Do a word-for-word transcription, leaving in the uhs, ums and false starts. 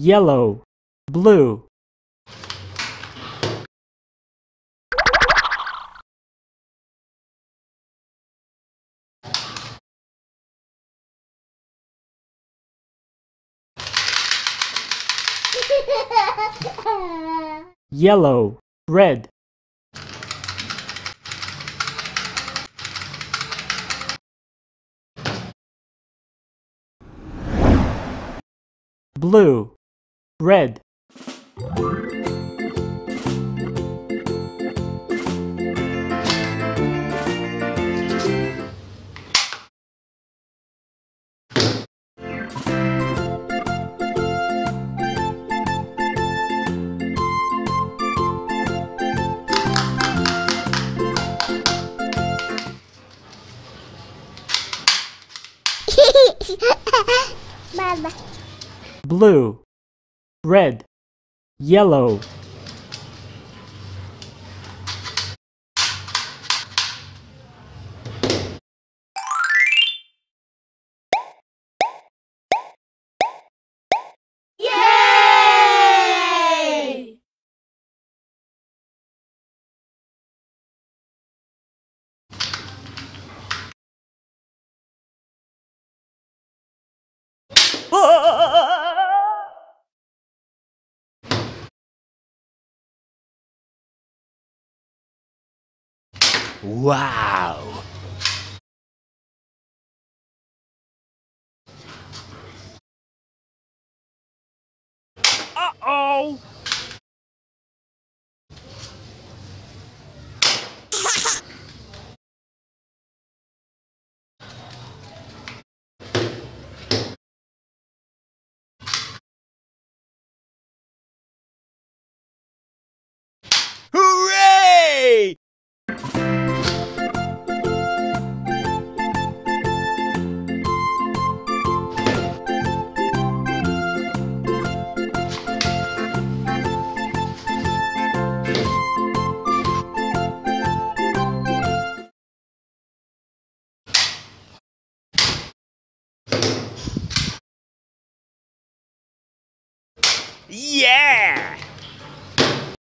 yellow, blue. Yellow, red. Blue, red. Mama. Blue, red, yellow. Yay! Whoa! Wow!